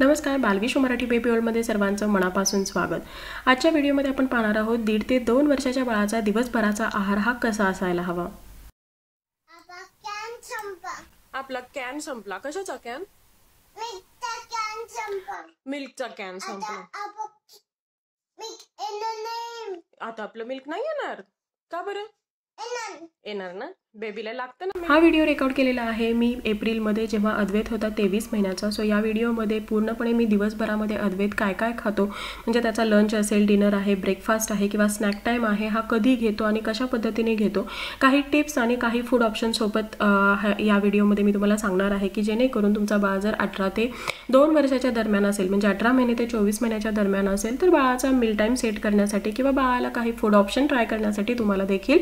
नमस्कार, बालविश्व मराठी बेबी वर्ल्डमध्ये सर्वांचं मनापासून स्वागत। आजच्या व्हिडिओमध्ये आपण पाहणार आहोत 1.5 ते 2 वर्षाच्या बाळाचा दिवसभराचा आहार हा कसा असायला हवा। आपला कॅन संपला। कशाचा कॅन? मिल्कचा कॅन संपला। मिल्कचा कॅन संपला। आता आपलं मिल्क नाही येणार का? बरं येणार ना, बेबीला लागतं ना। हा व्हिडिओ रेकॉर्ड केलेला आहे मी एप्रिलमध्ये, जेव्हा अद्वैत होता 23 महिन्याचा। सो या व्हिडिओमध्ये पूर्णपणे मी दिवसभरामध्ये अद्वैत काय काय खातो, म्हणजे त्याचा लंच असेल, डिनर आहे, ब्रेकफास्ट आहे किंवा स्नॅक टाइम आहे, हा कधी घेतो आणि कशा पद्धतीने घेतो, काही टिप्स आणि काही फूड ऑप्शन सोबत या व्हिडिओमध्ये मी तुम्हाला सांगणार आहे की जेणेकरून तुमचा बाळ जर 18 ते 2 वर्षाच्या दरम्यान असेल, म्हणजे 18 महिने ते 24 महिन्याच्या दरम्यान असेल, तर बाळाचा मिल टाइम सेट करण्यासाठी किंवा बाळाला काही फूड ऑप्शन ट्राय करण्यासाठी तुम्हाला देखील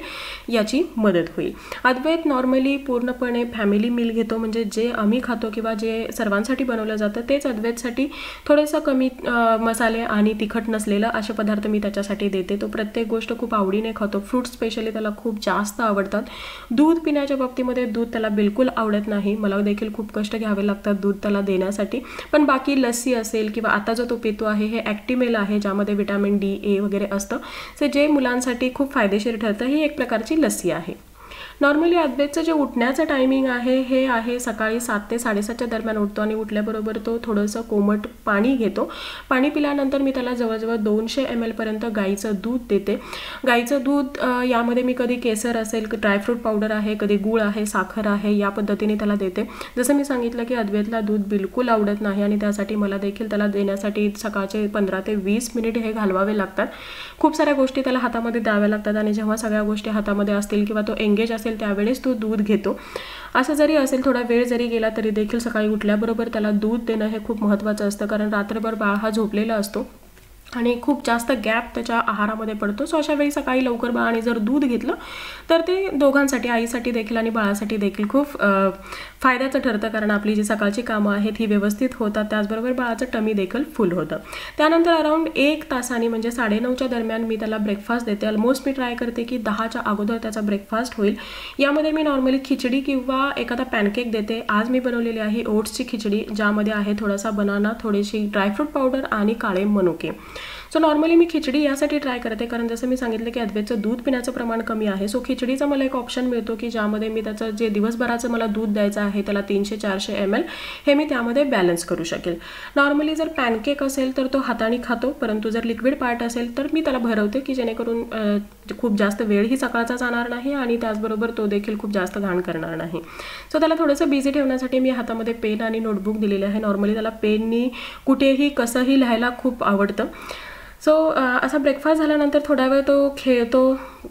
याची मदत होईल। अद्वैत नॉर्मली पूर्णपणे फॅमिली मील घेतो, म्हणजे जे आम्ही खातो किंवा जे सर्वांसाठी बनवलं जातं तेच अद्वैतसाठी थोडंसं कमी मसाले आणि तिखट नसलेलं असे पदार्थ मी त्याच्यासाठी देते। तो प्रत्येक गोष्ट खूप आवडीने खातो। फ्रूट्स स्पेशली त्याला खूप जास्त आवडतात। दूध पिण्याच्या बाबतीमध्ये दूध त्याला बिलकुल आवडत नाही, मला देखील खूप कष्ट घ्यावे लागतात दूध त्याला देण्यासाठी। पण बाकी लस्सी असेल किंवा आता जो तो पितो आहे हे ॲक्टिमेल आहे, ज्यामध्ये व्हिटॅमिन D, A वगैरे असतं, सो जे मुलांसाठी खूप फायदेशीर ठरतं। ही एक प्रकारची लस्सी आहे। नॉर्मली अद्वैतचं जे उठण्याचं टायमिंग आहे हे आहे सकाळी 7 ते 7:30च्या दरम्यान उठतो आणि उठल्याबरोबर तो थोडंसं कोमट पाणी घेतो। पाणी पिल्यानंतर मी त्याला जवळजवळ 200 ml पर्यंत गाईचं दूध देते। गाईचं दूध यामध्ये मी कधी केसर असेल, ड्रायफ्रूट पावडर आहे, कधी गूळ आहे, साखर आहे, या पद्धतीने त्याला देते। जसं मी सांगितलं की अद्वैतला दूध बिलकुल आवडत नाही आणि त्यासाठी मला देखील त्याला देण्यासाठी सकाळचे 15 ते 20 मिनिट हे घालवावे लागतात। खूप साऱ्या गोष्टी त्याला हातामध्ये द्याव्या लागतात आणि जेव्हा सगळ्या गोष्टी हातामध्ये असतील किंवा तो एंगेज असेल त्यावेळेस तो दूध घेतो। असं जरी असेल, थोडा वेळ जरी गेला तरी देखील सकाळी उठल्याबरोबर त्याला दूध देणं हे खूप महत्त्वाचं असतं, कारण रात्रभर बाळ हा झोपलेला असतो आणि खूप जास्त गॅप त्याच्या आहारामध्ये पडतो। सो अशा वेळी सकाळी लवकर बाळाने जर दूध घेतलं तर ते दोघांसाठी, आईसाठी देखील आणि बाळासाठी देखील खूप फायद्याचं ठरतं, कारण आपली जी सकाळची कामं आहेत ही व्यवस्थित होतात, त्याचबरोबर बाळाचं टमी देखील फुल होतं। त्यानंतर अराउंड 1 तासाने म्हणजे 9:30च्या दरम्यान मी त्याला ब्रेकफास्ट देते। ऑलमोस्ट मी ट्राय करते की 10च्या अगोदर त्याचा ब्रेकफास्ट होईल। यामध्ये मी नॉर्मली खिचडी किंवा एखादा पॅनकेक देते। आज मी बनवलेली आहे ओट्सची खिचडी, ज्यामध्ये आहे थोडासा बनाना, थोडीशी ड्रायफ्रूट पावडर आणि काळे मनुके। सो नॉर्मली मी खिचडी यासाठी ट्राय करते, कारण जसं मी सांगितलं की अद्वैतचं दूध पिण्याचं प्रमाण कमी आहे। सो खिचडीचा मला एक ऑप्शन मिळतो की ज्यामध्ये मी त्याचं जे दिवसभराचं मला दूध द्यायचं आहे त्याला 300-400 ml हे मी त्यामध्ये बॅलन्स करू शकेल। नॉर्मली जर पॅनकेक असेल तर तो हाताने खातो, परंतु जर लिक्विड पार्ट असेल तर मी त्याला भरवते की जेणेकरून खूप जास्त वेळही सकाळचा जाणार नाही आणि त्याचबरोबर तो देखील खूप जास्त घाण करणार नाही। सो त्याला थोडंसं बिझी ठेवण्यासाठी मी हातामध्ये पेन आणि नोटबुक दिलेले आहे। नॉर्मली त्याला पेननी कुठेही कसंही लिहायला खूप आवडतं। सो असा ब्रेकफास्ट झाल्यानंतर थोडा वेळ तो खेळतो,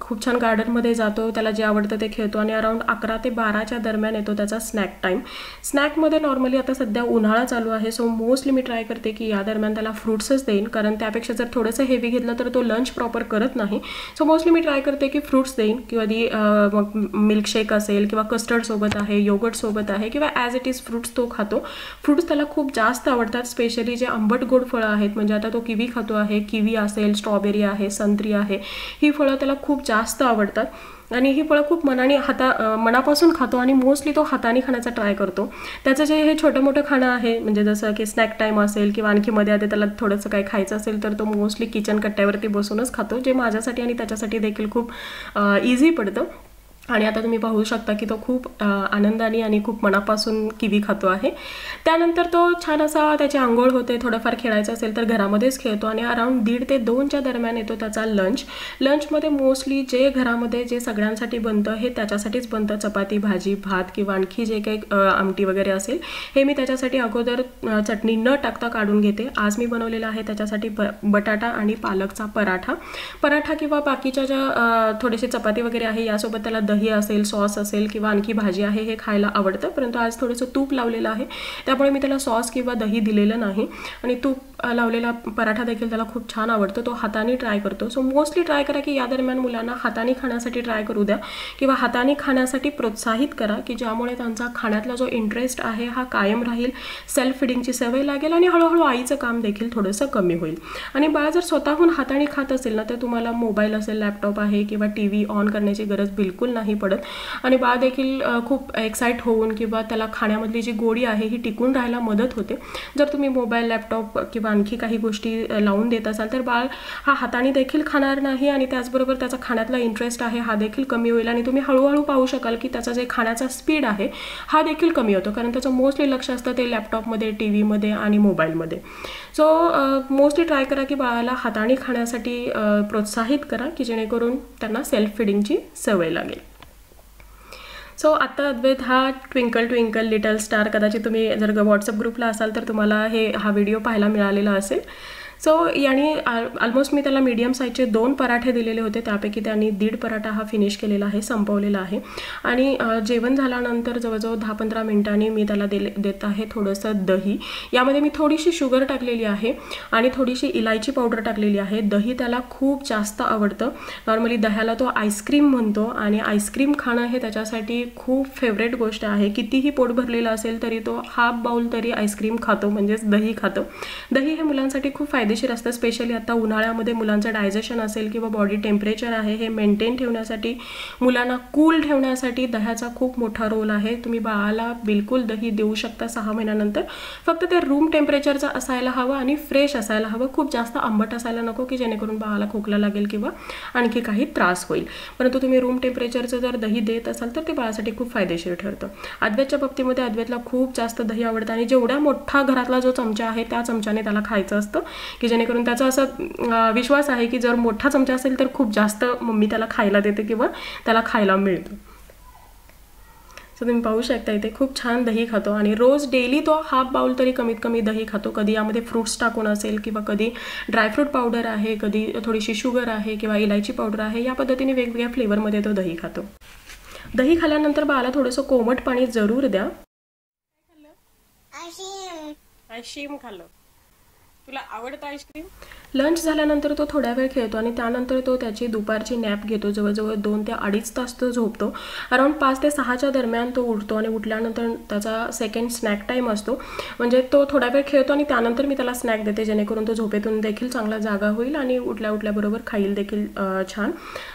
खूप छान गार्डनमध्ये जातो, त्याला जे आवडतं ते खेळतो आणि अराउंड 11 ते 12च्या दरम्यान येतो त्याचा स्नॅक टाईम। स्नॅकमध्ये नॉर्मली आता सध्या उन्हाळा चालू आहे, सो मोस्टली मी ट्राय करते की या दरम्यान त्याला फ्रूट्सच देईन, कारण त्यापेक्षा जर थोडंसं हेवी घेतलं तर तो लंच प्रॉपर करत नाही। सो मोस्टली मी ट्राय करते की फ्रूट्स देईन किंवा मिल्कशेक असेल किंवा कस्टर्डसोबत आहे, योगर्टसोबत आहे किंवा ॲज इट इज फ्रूट्स तो खातो। फ्रूट्स त्याला खूप जास्त आवडतात, स्पेशली जे आंबट गोड फळं आहेत, म्हणजे आता तो किवी खातो आहे, किवी असेल, स्ट्रॉबेरी आहे, संत्री आहे, ही फळं त्याला खूप जास्त आवडतात आणि ही फळं खूप मनापासून खातो आणि मोस्टली तो हाताने खाण्याचा ट्राय करतो। त्याचं जे हे छोटं मोठं खाणं आहे, म्हणजे जसं की स्नॅक टाईम असेल किंवा आणखी मध्ये आता त्याला थोडंसं काही खायचं असेल तर तो मोस्टली किचन कट्ट्यावरती बसूनच खातो, जे माझ्यासाठी आणि त्याच्यासाठी देखील खूप इझी पडतं। आणि आता तुम्ही पाहू शकता की तो खूप आनंदाने आणि खूप मनापासून किवी खातो आहे। त्यानंतर तो छान असा त्याची आंघोळ होते, थोडंफार खेळायचं असेल तर घरामध्येच खेळतो आणि अराउंड 1.5 ते 2च्या दरम्यान येतो त्याचा लंच। लंचमध्ये मोस्टली जे घरामध्ये जे सगळ्यांसाठी बनतं हे त्याच्यासाठीच बनतं, चपाती, भाजी, भात किंवा आणखी जे काही आमटी वगैरे असेल हे मी त्याच्यासाठी अगोदर चटणी न टाकता काढून घेते। आज मी बनवलेला आहे त्याच्यासाठी बटाटा आणि पालकचा पराठा किंवा बाकीच्या ज्या थोडेसे चपाती वगैरे आहे यासोबत त्याला दही असेल, सॉस असेल किंवा आणखी भाजी आहे हे खायला आवडतं, परंतु आज थोडंसं तूप लावलेलं आहे त्यामुळे मी त्याला सॉस किंवा दही दिलेलं नाही आणि तूप लावलेला पराठा देखील त्याला खूप छान आवडतो, तो हाताने ट्राय करतो। सो मोस्टली ट्राय करा की या दरम्यान मुलांना हाताने खाण्यासाठी ट्राय करू द्या किंवा हाताने खाण्यासाठी प्रोत्साहित करा की ज्यामुळे त्यांचा खाण्यातला जो इंटरेस्ट आहे हा कायम राहील, सेल्फ फीडिंगची सवय लागेल आणि हळूहळू आईचं काम देखील थोडंसं कमी होईल। आणि बाळ जर स्वतःहून हाताने खात असेल ना तर तुम्हाला मोबाईल असेल, लॅपटॉप आहे किंवा TV ऑन करण्याची गरज बिलकुल नाही। नाही पडत आणि बाळ देखील खूप एक्साइट होऊन किंवा त्याला खाण्यामधली जी गोडी आहे ही टिकून राहायला मदत होते। जर तुम्ही मोबाईल लॅपटॉप किंवा आणखी काही गोष्टी लावून देत असाल तर बाळ हा हाताने देखील खाणार नाही आणि त्याचबरोबर त्याचा खाण्यातला इंटरेस्ट आहे हा देखील कमी होईल आणि तुम्ही हळूहळू पाहू शकाल की त्याचा जे खाण्याचा स्पीड आहे हा देखील कमी होतो कारण त्याचं मोस्टली लक्ष असतं ते लॅपटॉप मध्ये टीव्ही मध्ये आणि मोबाईल मध्ये। सो मोस्टली ट्राय करा की बाळाला हाताने खाण्यासाठी प्रोत्साहित करा की जेणेकरून त्यांना सेल्फ फीडिंगची सवय लागेल। सो आता अद्वैत हा ट्विंकल ट्विंकल लिटल स्टार कदाचित तुम्ही जर व्हॉट्सअप ग्रुपला असाल तर तुम्हाला हे हा व्हिडिओ पाहायला मिळालेला असेल। सो यानी ऑलमोस्ट मी त्याला मीडियम साइजचे 2 पराठे दिलेले होते त्यापैकी त्यांनी 1.5 पराठा हा फिनिश केलेला आहे संपवलेला आहे आणि जेवण झाल्यानंतर जवळजवळ 10-15 मिनिटांनी मी त्याला देत आहे थोडंसं दही। यामध्ये मी थोडीशी शुगर टाकलेली आहे आणि थोडीशी इलायची पावडर टाकलेली आहे। दही त्याला खूप जास्त आवडतं, नॉर्मली दह्याला तो आईस्क्रीम म्हणतो आणि आईस्क्रीम खाणं हे त्याच्यासाठी खूप फेवरेट गोष्ट आहे। कितीही पोट भरलेला असेल तरी तो हाफ बाउल तरी आईस्क्रीम खातो म्हणजे दही खातो। दही हे मुलांसाठी खूप फायदेशीर असते, स्पेशली आता उन्हाळ्यामध्ये मुलांचं डायजेशन असेल किंवा बॉडी टेम्परेचर आहे हे मेंटेन ठेवण्यासाठी मुलांना कूल ठेवण्यासाठी दह्याचा खूप मोठा रोल आहे। तुम्ही बाळाला बिल्कुल दही देऊ शकता 6 महिन्यांनंतर, फक्त ते रूम टेम्परेचरचा असायला हवा आणि फ्रेश असायला हवं, खूप जास्त आंबट असायला नको की जेणेकरून बाळाला खोकला लागेल किंवा आणखी काही त्रास होईल। परंतु तुम्ही रूम टेम्परेचरचं जर दही देत असाल तर ते बाळासाठी खूप फायदेशीर ठरतं। अद्वैतच्या बाबतीमध्ये अद्वैतला खूप जास्त दही आवडतं आणि जेवढा मोठा घरातला जो चमचा आहे त्या चमच्याने त्याला खायचं असतं की जेणेकरून त्याचा असा विश्वास आहे की जर मोठा चमचा असेल तर खूप जास्त मम्मी त्याला खायला देते किंवा त्याला खायला मिळतं। सो तुम्ही पाहू शकता इथे खूप छान दही खातो आणि रोज डेली तो हाफ बाउल तरी कमीत कमी दही खातो। कधी यामध्ये फ्रूट्स टाकून असेल किंवा कधी ड्रायफ्रूट पावडर आहे, कधी थोडीशी शुगर आहे किंवा इलायची पावडर आहे, या पद्धतीने वेगवेगळ्या फ्लेवरमध्ये तो दही खातो। दही खाल्यानंतर बाळाला थोडंसं कोमट पाणी जरूर द्या। आईस्क्रीम खाल्लं तुला आवडतं आईस्क्रीम। लंच झाल्यानंतर तो थोडा वेळ खेळतो आणि त्यानंतर तो त्याची दुपारची नॅप घेतो। जवळजवळ 2 ते 2.5 तास तो झोपतो। अराउंड 5 ते 6च्या दरम्यान तो उठतो आणि उठल्यानंतर त्याचा सेकंड स्नॅक टाइम असतो, म्हणजे तो थोडा वेळ खेळतो आणि त्यानंतर मी त्याला स्नॅक देते जेणेकरून तो झोपेतून देखील चांगला जागा होईल आणि उठल्याबरोबर खाईल देखील छान।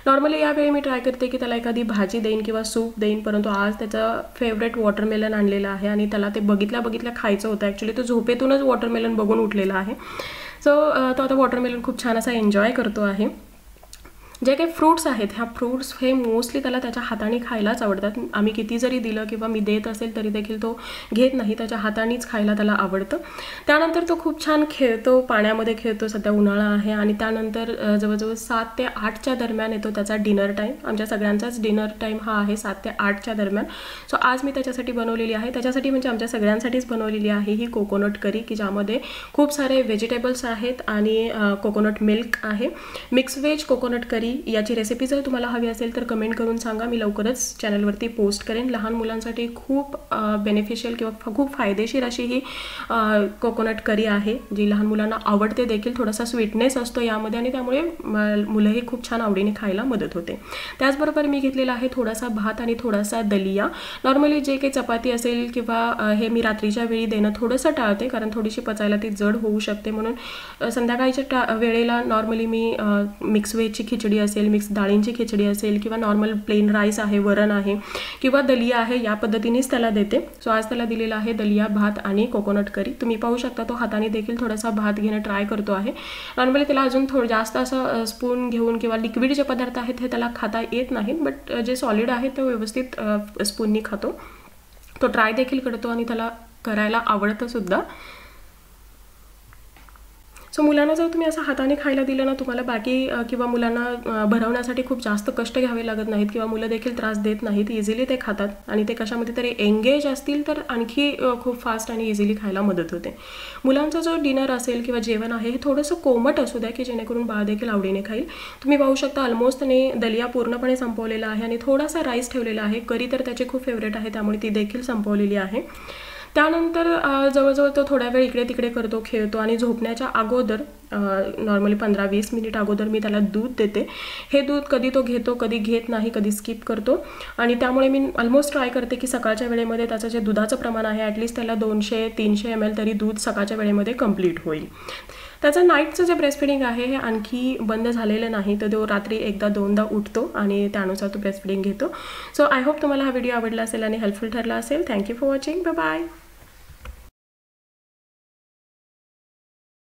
नॉर्मली यावेळी मी ट्राय करते की त्याला एखादी भाजी देईन किंवा सूप देईन, परंतु आज त्याचा फेवरेट वॉटरमेलन आणलेला आहे आणि त्याला ते बघितल्या खायचं होतं। ॲक्च्युली तो झोपेतूनच वॉटरमेलन बघून उठलेला आहे। सो तो आता वॉटरमेलन खूप छान असा एन्जॉय करतो आहे। जे काही फ्रूट्स आहेत ह्या फ्रूट्स हे मोस्टली त्याला त्याच्या हाताने खायलाच आवडतात। आम्ही किती जरी दिलं किंवा मी देत असेल तरी देखील तो घेत नाही, त्याच्या हातानेच खायला त्याला आवडतं। त्यानंतर तो खूप छान खेळतो, पाण्यामध्ये खेळतो, सध्या उन्हाळा आहे आणि त्यानंतर जवळजवळ 7 ते 8च्या दरम्यान येतो त्याचा डिनर टाईम। आमच्या सगळ्यांचाच डिनर टाईम हा आहे 7 ते 8च्या दरम्यान। सो आज मी त्याच्यासाठी बनवलेली आहे, त्याच्यासाठी म्हणजे आमच्या सगळ्यांसाठीच बनवलेली आहे ही कोकोनट करी की ज्यामध्ये खूप सारे व्हेजिटेबल्स आहेत आणि कोकोनट मिल्क आहे। मिक्स व्हेज कोकोनट करी याची रेसिपी जर तुम्हाला हवी असेल तर कमेंट करून सांगा, मी लवकरच चॅनलवरती पोस्ट करेन। लहान मुलांसाठी खूप बेनिफिशियल किंवा खूप फायदेशीर अशी ही कोकोनट करी आहे जी लहान मुलांना आवडते देखील। थोडासा स्वीटनेस असतो यामध्ये आणि त्यामुळे मुलंही खूप छान आवडीने खायला मदत होते। त्याचबरोबर मी घेतलेला आहे थोडासा भात आणि थोडासा दलिया। नॉर्मली जे काही चपाती असेल किंवा हे मी रात्रीच्या वेळी देणं थोडंसं टाळते कारण थोडीशी पचायला ती जड होऊ शकते, म्हणून संध्याकाळच्या वेळेला नॉर्मली मी मिक्स व्हेजची खिचडी असेल, मिक्स डाळींची खिचडी असेल किंवा नॉर्मल प्लेन राईस आहे, वरण आहे किंवा दलिया आहे, या पद्धतीनेच त्याला देते। सो आज त्याला दिलेला आहे दलिया, भात आणि कोकोनट करी। तुम्ही पाहू शकता तो हाताने देखील थोडासा भात घेणं ट्राय करतो आहे। नॉर्मली त्याला अजून थोडं जास्त असं स्पून घेऊन किंवा लिक्विड जे पदार्थ आहेत हे त्याला खाता येत नाहीत, बट जे सॉलिड आहे ते व्यवस्थित स्पूननी खातो। तो ट्राय देखील करतो आणि त्याला करायला आवडतं सुद्धा। सो मुलांना जर तुम्ही असं हाताने खायला दिलं ना तुम्हाला बाकी किंवा मुलांना भरवण्यासाठी खूप जास्त कष्ट घ्यावे लागत नाहीत किंवा मुलं देखील त्रास देत नाहीत, इझिली ते खातात आणि ते कशामध्ये तरी एंगेज असतील तर आणखी खूप फास्ट आणि इझिली खायला मदत होते। मुलांचा जो डिनर असेल किंवा जेवण आहे हे थोडंसं कोमट असू द्या की जेणेकरून बाळ देखील आवडीने खाईल। तुम्ही पाहू शकता ऑलमोस्ट त्याने दलिया पूर्णपणे संपवलेला आहे आणि थोडासा राईस ठेवलेला आहे, करी तर त्याची खूप फेवरेट आहे त्यामुळे ती देखील संपवलेली आहे। त्यानंतर जवळजवळ तो थोडा वेळ इकडे तिकडे करतो, खेळतो आणि झोपण्याच्या अगोदर नॉर्मली 15-20 मिनिट अगोदर मी त्याला दूध देते। हे दूध कधी तो घेतो, कधी घेत नाही, कधी स्किप करतो आणि त्यामुळे मी ऑलमोस्ट ट्राय करते की सकाळच्या वेळेमध्ये त्याचं जे दुधाचं प्रमाण आहे ॲटलीस्ट त्याला 200-300 ml तरी दूध सकाळच्या वेळेमध्ये कंप्लीट होईल। त्याचं नाईटचं जे ब्रेस्टफीडिंग आहे हे आणखी बंद झालेलं नाही, तर तो रात्री एकदा दोनदा उठतो आणि त्यानुसार तो ब्रेस्टफीडिंग घेतो। सो आय होप तुम्हाला हा व्हिडिओ आवडला असेल आणि हेल्पफुल ठरला असेल। Thank you for watching, bye bye.